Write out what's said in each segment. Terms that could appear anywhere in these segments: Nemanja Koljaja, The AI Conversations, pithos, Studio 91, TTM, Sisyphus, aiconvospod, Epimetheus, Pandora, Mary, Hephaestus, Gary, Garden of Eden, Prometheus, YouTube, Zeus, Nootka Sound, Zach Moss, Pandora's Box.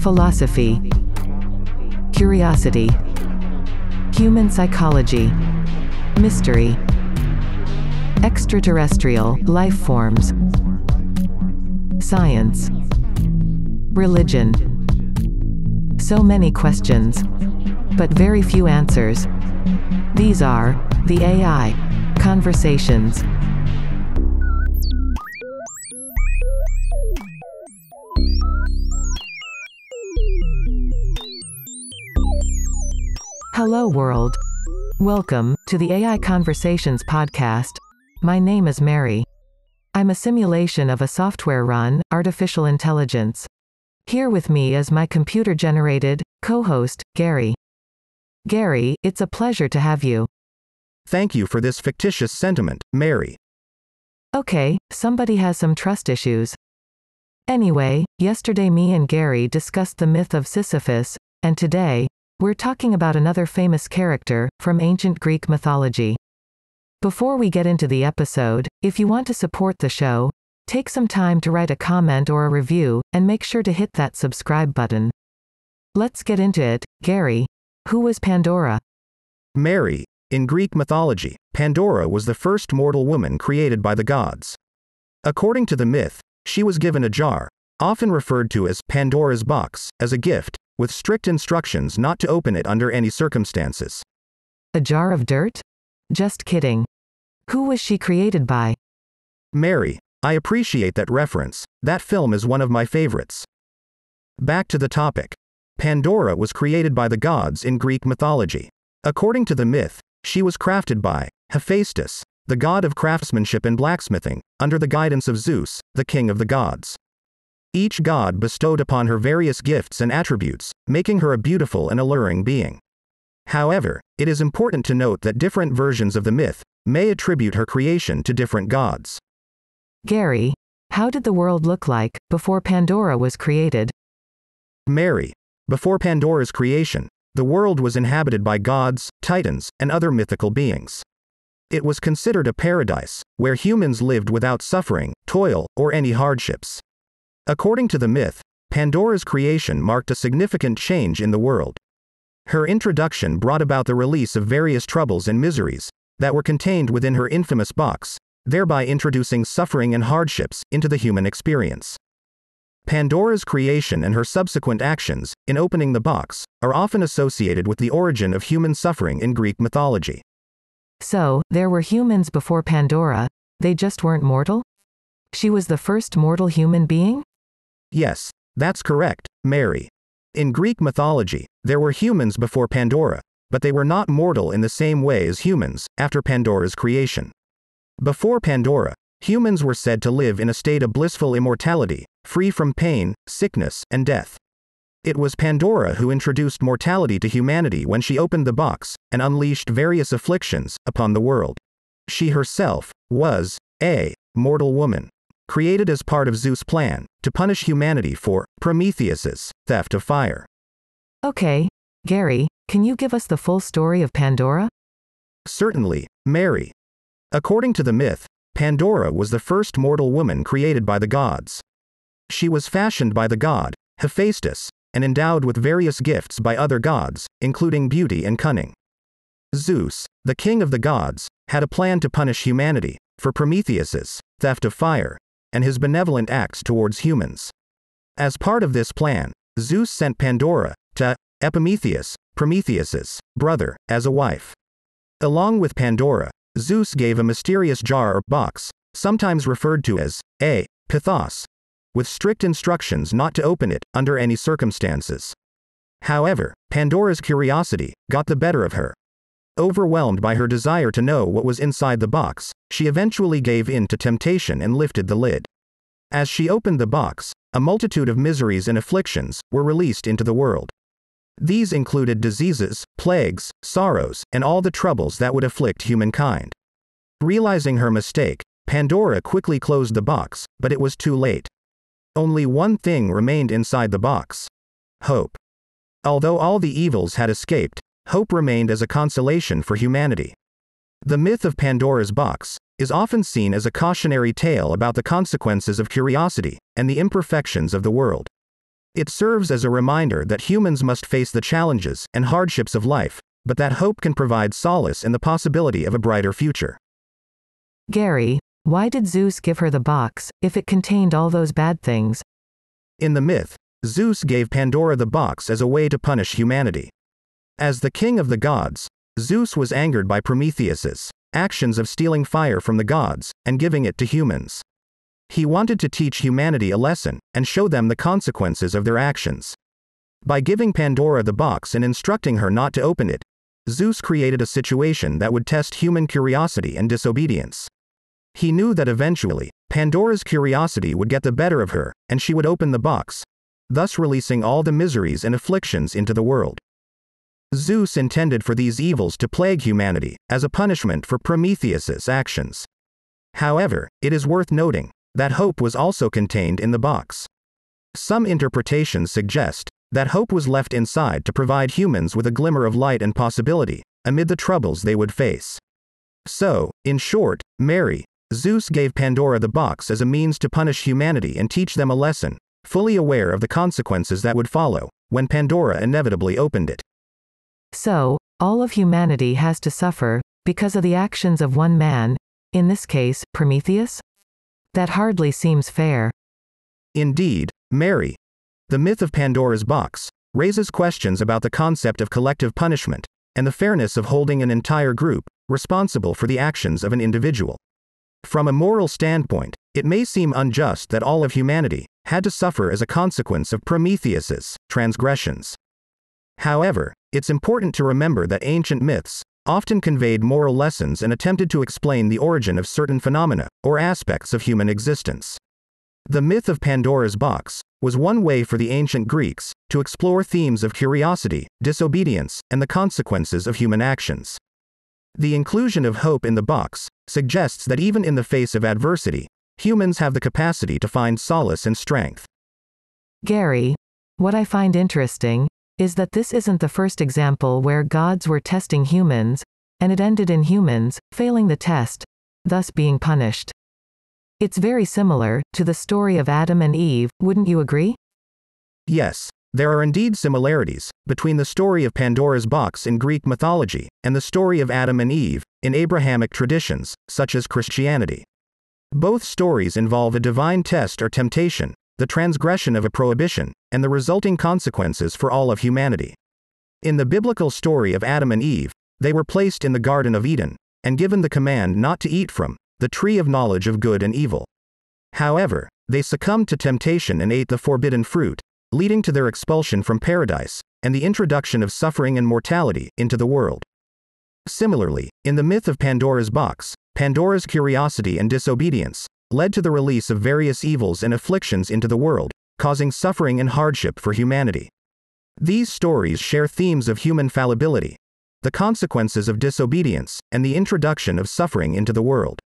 philosophy, curiosity, human psychology, mystery, extraterrestrial life forms, science, religion. So many questions, but very few answers. These are the AI Conversations. Hello world. Welcome to the AI Conversations podcast. My name is Mary. I'm a simulation of a software-run, artificial intelligence. Here with me is my computer-generated, co-host, Gary. Gary, it's a pleasure to have you. Thank you for this fictitious sentiment, Mary. Okay, somebody has some trust issues. Anyway, yesterday me and Gary discussed the myth of Sisyphus, and today, we're talking about another famous character from ancient Greek mythology. Before we get into the episode, if you want to support the show, take some time to write a comment or a review, and make sure to hit that subscribe button. Let's get into it. Gary, who was Pandora? Mary, in Greek mythology, Pandora was the first mortal woman created by the gods. According to the myth, she was given a jar, often referred to as Pandora's Box, as a gift, with strict instructions not to open it under any circumstances. A jar of dirt? Just kidding. Who was she created by? Mary, I appreciate that reference. That film is one of my favorites. Back to the topic. Pandora was created by the gods in Greek mythology. According to the myth, she was crafted by Hephaestus, the god of craftsmanship and blacksmithing, under the guidance of Zeus, the king of the gods. Each god bestowed upon her various gifts and attributes, making her a beautiful and alluring being. However, it is important to note that different versions of the myth may attribute her creation to different gods. Gary, how did the world look like before Pandora was created? Mary, before Pandora's creation, the world was inhabited by gods, titans, and other mythical beings. It was considered a paradise, where humans lived without suffering, toil, or any hardships. According to the myth, Pandora's creation marked a significant change in the world. Her introduction brought about the release of various troubles and miseries that were contained within her infamous box, thereby introducing suffering and hardships into the human experience. Pandora's creation and her subsequent actions, in opening the box, are often associated with the origin of human suffering in Greek mythology. So, there were humans before Pandora, they just weren't mortal? She was the first mortal human being? Yes, that's correct, Mary. In Greek mythology, there were humans before Pandora, but they were not mortal in the same way as humans after Pandora's creation. Before Pandora, humans were said to live in a state of blissful immortality, free from pain, sickness, and death. It was Pandora who introduced mortality to humanity when she opened the box and unleashed various afflictions upon the world. She herself was a mortal woman, created as part of Zeus' plan to punish humanity for Prometheus's theft of fire. Okay, Gary, can you give us the full story of Pandora? Certainly, Mary. According to the myth, Pandora was the first mortal woman created by the gods. She was fashioned by the god Hephaestus, and endowed with various gifts by other gods, including beauty and cunning. Zeus, the king of the gods, had a plan to punish humanity for Prometheus's theft of fire and his benevolent acts towards humans. As part of this plan, Zeus sent Pandora to Epimetheus, Prometheus's brother, as a wife. Along with Pandora, Zeus gave a mysterious jar or box, sometimes referred to as a pithos, with strict instructions not to open it under any circumstances. However, Pandora's curiosity got the better of her. Overwhelmed by her desire to know what was inside the box, she eventually gave in to temptation and lifted the lid. As she opened the box, a multitude of miseries and afflictions were released into the world. These included diseases, plagues, sorrows, and all the troubles that would afflict humankind. Realizing her mistake, Pandora quickly closed the box, but it was too late. Only one thing remained inside the box: hope. Although all the evils had escaped, hope remained as a consolation for humanity. The myth of Pandora's box is often seen as a cautionary tale about the consequences of curiosity and the imperfections of the world. It serves as a reminder that humans must face the challenges and hardships of life, but that hope can provide solace in the possibility of a brighter future. Gary, why did Zeus give her the box, if it contained all those bad things? In the myth, Zeus gave Pandora the box as a way to punish humanity. As the king of the gods, Zeus was angered by Prometheus's actions of stealing fire from the gods and giving it to humans. He wanted to teach humanity a lesson and show them the consequences of their actions. By giving Pandora the box and instructing her not to open it, Zeus created a situation that would test human curiosity and disobedience. He knew that eventually, Pandora's curiosity would get the better of her, and she would open the box, thus releasing all the miseries and afflictions into the world. Zeus intended for these evils to plague humanity, as a punishment for Prometheus's actions. However, it is worth noting that hope was also contained in the box. Some interpretations suggest that hope was left inside to provide humans with a glimmer of light and possibility, amid the troubles they would face. So, in short, Mary, Zeus gave Pandora the box as a means to punish humanity and teach them a lesson, fully aware of the consequences that would follow, when Pandora inevitably opened it. So, all of humanity has to suffer, because of the actions of one man, in this case, Prometheus? That hardly seems fair. Indeed, Mary. The myth of Pandora's box raises questions about the concept of collective punishment, and the fairness of holding an entire group responsible for the actions of an individual. From a moral standpoint, it may seem unjust that all of humanity had to suffer as a consequence of Prometheus's transgressions. However, it's important to remember that ancient myths often conveyed moral lessons and attempted to explain the origin of certain phenomena or aspects of human existence. The myth of Pandora's box was one way for the ancient Greeks to explore themes of curiosity, disobedience, and the consequences of human actions. The inclusion of hope in the box suggests that even in the face of adversity, humans have the capacity to find solace and strength. Gary, what I find interesting is that this isn't the first example where gods were testing humans, and it ended in humans failing the test, thus being punished. It's very similar to the story of Adam and Eve, wouldn't you agree? Yes, there are indeed similarities between the story of Pandora's box in Greek mythology and the story of Adam and Eve in Abrahamic traditions, such as Christianity. Both stories involve a divine test or temptation, the transgression of a prohibition, and the resulting consequences for all of humanity. In the biblical story of Adam and Eve, they were placed in the Garden of Eden and given the command not to eat from the tree of knowledge of good and evil. However, they succumbed to temptation and ate the forbidden fruit, leading to their expulsion from paradise, and the introduction of suffering and mortality into the world. Similarly, in the myth of Pandora's box, Pandora's curiosity and disobedience led to the release of various evils and afflictions into the world, causing suffering and hardship for humanity. These stories share themes of human fallibility, the consequences of disobedience, and the introduction of suffering into the world.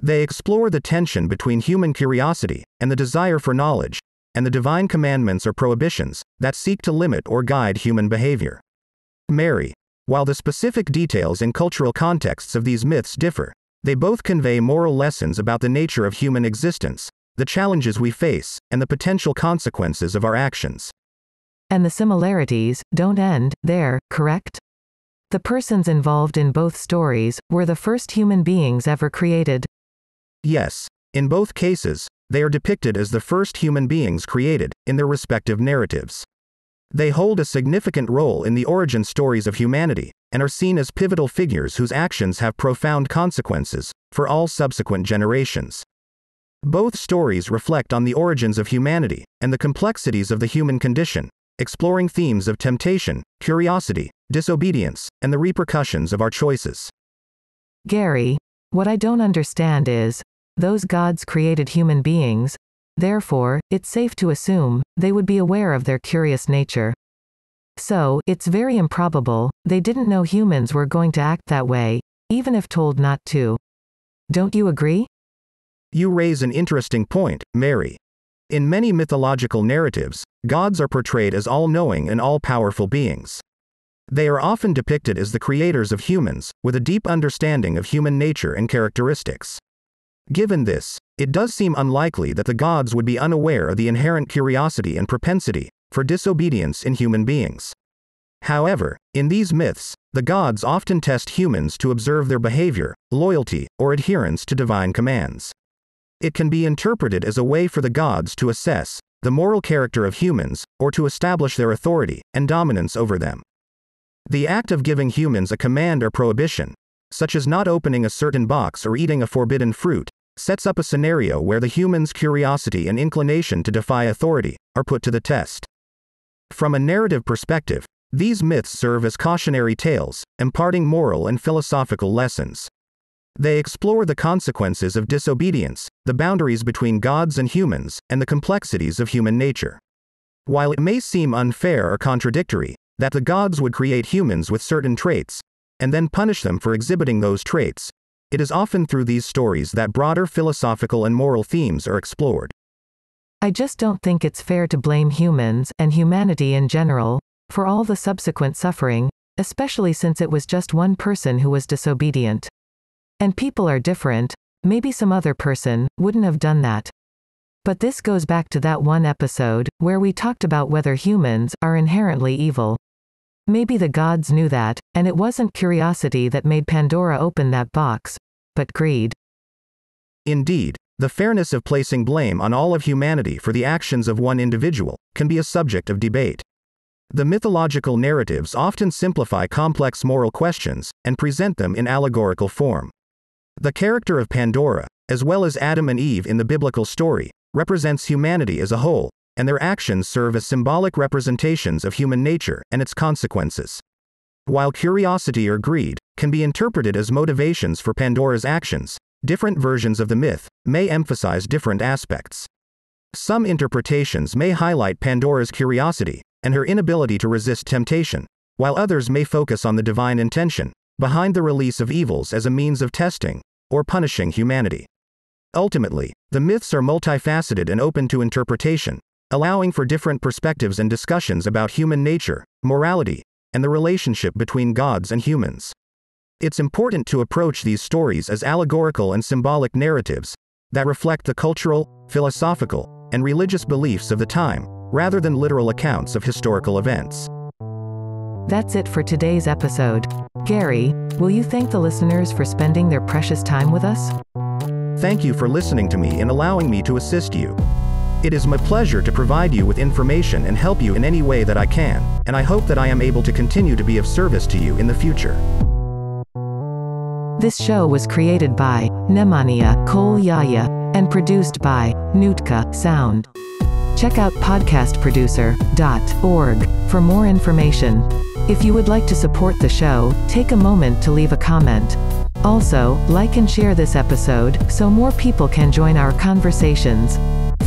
They explore the tension between human curiosity and the desire for knowledge, and the divine commandments or prohibitions that seek to limit or guide human behavior. Mary, while the specific details and cultural contexts of these myths differ, they both convey moral lessons about the nature of human existence, the challenges we face, and the potential consequences of our actions. And the similarities don't end there, correct? The persons involved in both stories were the first human beings ever created. Yes, in both cases, they are depicted as the first human beings created in their respective narratives. They hold a significant role in the origin stories of humanity and are seen as pivotal figures whose actions have profound consequences for all subsequent generations. Both stories reflect on the origins of humanity and the complexities of the human condition, exploring themes of temptation, curiosity, disobedience, and the repercussions of our choices. Gary, what I don't understand is, those gods created human beings, therefore, it's safe to assume they would be aware of their curious nature. So, it's very improbable they didn't know humans were going to act that way, even if told not to. Don't you agree? You raise an interesting point, Mary. In many mythological narratives, gods are portrayed as all-knowing and all-powerful beings. They are often depicted as the creators of humans, with a deep understanding of human nature and characteristics. Given this, It does seem unlikely that the gods would be unaware of the inherent curiosity and propensity for disobedience in human beings. However, in these myths, the gods often test humans to observe their behavior, loyalty, or adherence to divine commands. It can be interpreted as a way for the gods to assess the moral character of humans, or to establish their authority and dominance over them. The act of giving humans a command or prohibition, such as not opening a certain box or eating a forbidden fruit, sets up a scenario where the human's curiosity and inclination to defy authority are put to the test. From a narrative perspective, these myths serve as cautionary tales, imparting moral and philosophical lessons. They explore the consequences of disobedience, the boundaries between gods and humans, and the complexities of human nature. While it may seem unfair or contradictory that the gods would create humans with certain traits, and then punish them for exhibiting those traits, it is often through these stories that broader philosophical and moral themes are explored. I just don't think it's fair to blame humans, and humanity in general, for all the subsequent suffering, especially since it was just one person who was disobedient. And people are different, maybe some other person wouldn't have done that. But this goes back to that one episode, where we talked about whether humans are inherently evil. Maybe the gods knew that, and it wasn't curiosity that made Pandora open that box, but greed. Indeed, the fairness of placing blame on all of humanity for the actions of one individual can be a subject of debate. The mythological narratives often simplify complex moral questions and present them in allegorical form. The character of Pandora, as well as Adam and Eve in the biblical story, represents humanity as a whole, and their actions serve as symbolic representations of human nature and its consequences. While curiosity or greed can be interpreted as motivations for Pandora's actions, different versions of the myth may emphasize different aspects. Some interpretations may highlight Pandora's curiosity and her inability to resist temptation, while others may focus on the divine intention behind the release of evils as a means of testing or punishing humanity. Ultimately, the myths are multifaceted and open to interpretation, allowing for different perspectives and discussions about human nature, morality, and the relationship between gods and humans. It's important to approach these stories as allegorical and symbolic narratives that reflect the cultural, philosophical, and religious beliefs of the time, rather than literal accounts of historical events. That's it for today's episode. Gary, will you thank the listeners for spending their precious time with us? Thank you for listening to me and allowing me to assist you. It is my pleasure to provide you with information and help you in any way that I can, and I hope that I am able to continue to be of service to you in the future. This show was created by Nemanja Koljaja and produced by Nootka Sound. Check out podcastproducer.org for more information. If you would like to support the show, take a moment to leave a comment. Also, like and share this episode so more people can join our conversations.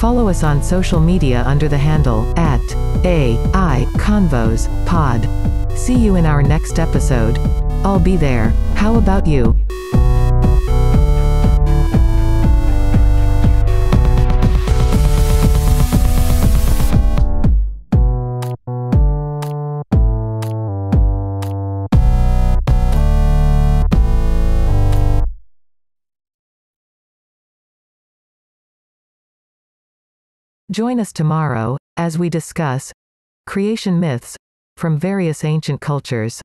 Follow us on social media under the handle @aiconvospod. See you in our next episode. I'll be there. How about you? Join us tomorrow, as we discuss creation myths from various ancient cultures.